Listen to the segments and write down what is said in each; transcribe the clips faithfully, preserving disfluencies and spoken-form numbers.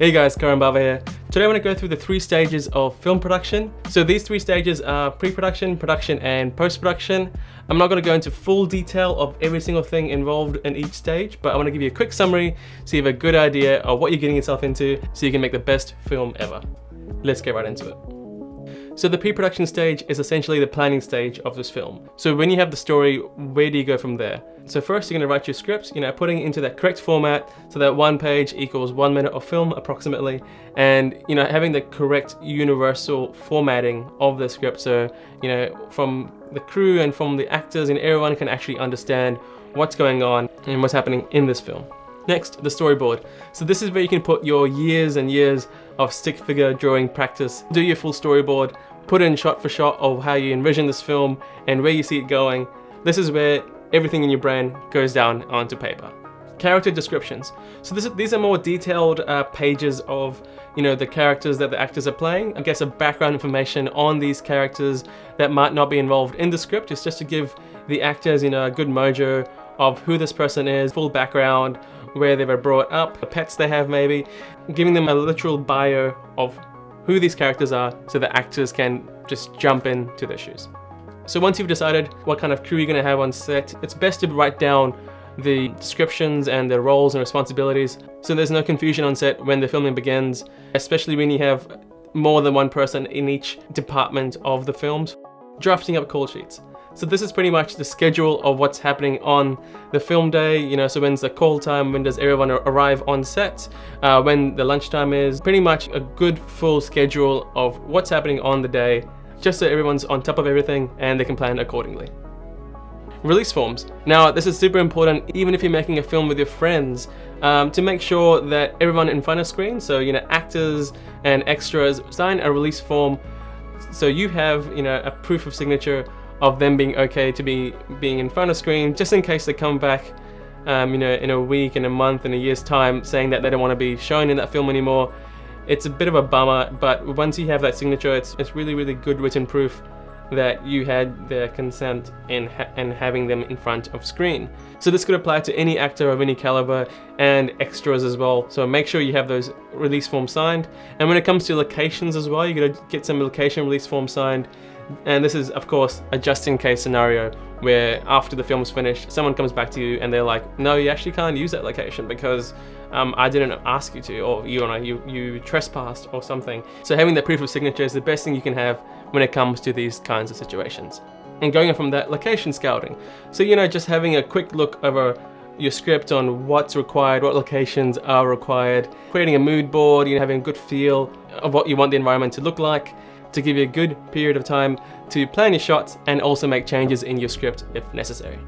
Hey guys, Karan Bawa here. Today I want to go through the three stages of film production. So these three stages are pre-production, production and post-production. I'm not going to go into full detail of every single thing involved in each stage, but I want to give you a quick summary so you have a good idea of what you're getting yourself into so you can make the best film ever. Let's get right into it. So the pre-production stage is essentially the planning stage of this film. So when you have the story, where do you go from there? So first you're going to write your scripts, you know, putting it into that correct format so that one page equals one minute of film approximately, and you know, having the correct universal formatting of the script so you know, from the crew and from the actors and everyone can actually understand what's going on and what's happening in this film. Next, the storyboard. So this is where you can put your years and years of stick figure drawing practice, do your full storyboard, put in shot for shot of how you envision this film and where you see it going. This is where everything in your brain goes down onto paper. Character descriptions. So this is, these are more detailed uh, pages of, you know, the characters that the actors are playing. I guess a background information on these characters that might not be involved in the script. It's just to give the actors, you know, a good mojo of who this person is, full background, where they were brought up, the pets they have maybe, giving them a literal bio of who these characters are so the actors can just jump into their shoes. So once you've decided what kind of crew you're going to have on set, it's best to write down the descriptions and their roles and responsibilities so there's no confusion on set when the filming begins, especially when you have more than one person in each department of the films. Drafting up call sheets. So this is pretty much the schedule of what's happening on the film day, you know, so when's the call time, when does everyone arrive on set, uh, when the lunchtime is, pretty much a good full schedule of what's happening on the day, just so everyone's on top of everything and they can plan accordingly. Release forms. Now this is super important even if you're making a film with your friends, um, to make sure that everyone in front of screen, so you know, actors and extras, sign a release form so you have, you know, a proof of signature of them being okay to be being in front of screen, just in case they come back um, you know, in a week, in a month, in a year's time saying that they don't want to be shown in that film anymore. It's a bit of a bummer, but once you have that signature, it's, it's really really good written proof that you had their consent in ha and having them in front of screen. So this could apply to any actor of any caliber and extras as well, so make sure you have those release forms signed. And when it comes to locations as well, you're gonna get some location release forms signed, and this is of course a just in case scenario where after the film's finished someone comes back to you and they're like, no, you actually can't use that location because um, I didn't ask you to, or you know, you, you trespassed or something. So having that proof of signature is the best thing you can have when it comes to these kinds of situations. And going on from that, location scouting. So you know, just having a quick look over your script on what's required, what locations are required, creating a mood board, you know, having a good feel of what you want the environment to look like, to give you a good period of time to plan your shots and also make changes in your script if necessary.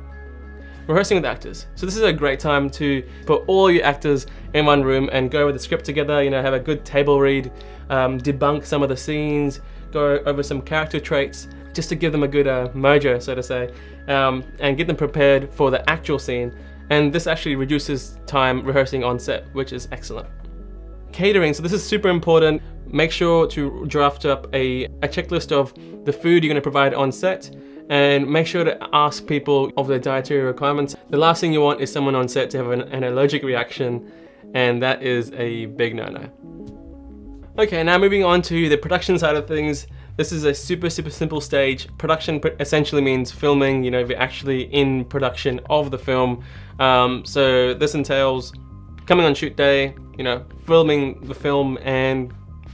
Rehearsing with actors. So this is a great time to put all your actors in one room and go over the script together, you know, have a good table read, um, debunk some of the scenes, go over some character traits, just to give them a good uh, mojo, so to say, um, and get them prepared for the actual scene. And this actually reduces time rehearsing on set, which is excellent. Catering, so this is super important. Make sure to draft up a, a checklist of the food you're going to provide on set, and make sure to ask people of their dietary requirements. The last thing you want is someone on set to have an, an allergic reaction, and that is a big no-no. Okay, now moving on to the production side of things. This is a super, super simple stage. Production essentially means filming, you know, if you're actually in production of the film. Um, so this entails coming on shoot day, you know, filming the film and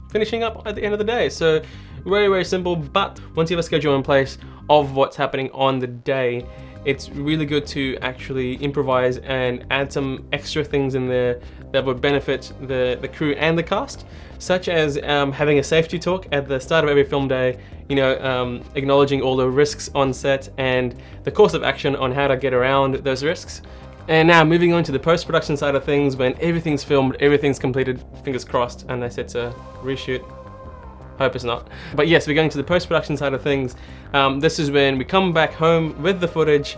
finishing up at the end of the day. So very, very simple, but once you have a schedule in place of what's happening on the day, it's really good to actually improvise and add some extra things in there that would benefit the, the crew and the cast, such as um, having a safety talk at the start of every film day, you know, um, acknowledging all the risks on set and the course of action on how to get around those risks. And now moving on to the post-production side of things, when everything's filmed, everything's completed, fingers crossed, and they said to reshoot. Hope it's not. But yes, we're going to the post-production side of things. Um, this is when we come back home with the footage.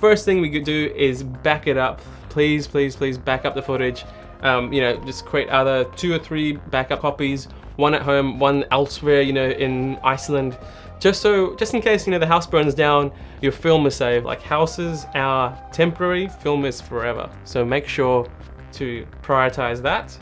First thing we could do is back it up. Please, please, please back up the footage. Um, you know, just create either two or three backup copies, one at home, one elsewhere, you know, in Iceland. Just so, just in case, you know, the house burns down, your film is saved. Like, houses are temporary, film is forever. So make sure to prioritize that.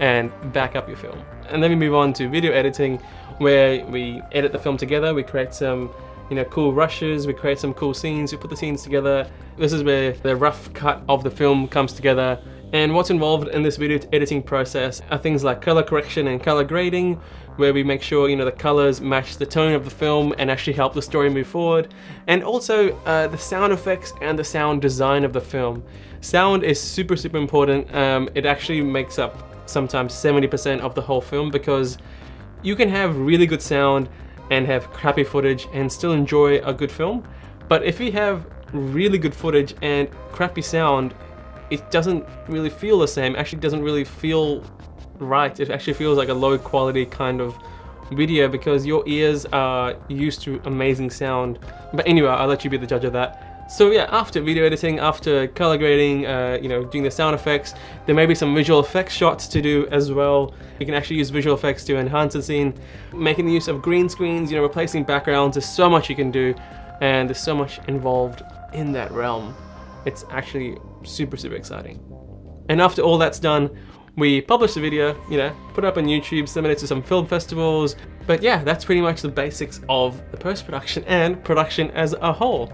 and back up your film. And then we move on to video editing, where we edit the film together, we create some you know, cool rushes, we create some cool scenes, we put the scenes together. This is where the rough cut of the film comes together. And what's involved in this video editing process are things like color correction and color grading, where we make sure you know the colors match the tone of the film and actually help the story move forward. And also uh, the sound effects and the sound design of the film. Sound is super, super important. Um, it actually makes up sometimes seventy percent of the whole film, because you can have really good sound and have crappy footage and still enjoy a good film. But if you have really good footage and crappy sound, it doesn't really feel the same. Actually doesn't really feel right. It actually feels like a low quality kind of video, because your ears are used to amazing sound. But anyway, I'll let you be the judge of that. So yeah, after video editing, after color grading, uh, you know, doing the sound effects, there may be some visual effects shots to do as well. You can actually use visual effects to enhance the scene. Making the use of green screens, you know, replacing backgrounds, there's so much you can do, and there's so much involved in that realm. It's actually super, super exciting. And after all that's done, we publish the video, you know, put it up on YouTube, submit it to some film festivals. But yeah, that's pretty much the basics of the post-production and production as a whole.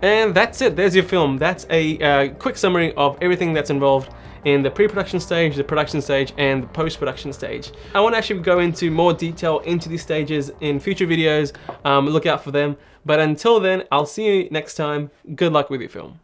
And that's it, there's your film. That's a uh, quick summary of everything that's involved in the pre-production stage, the production stage, and the post-production stage. I want to actually go into more detail into these stages in future videos. Um, look out for them. But until then, I'll see you next time. Good luck with your film.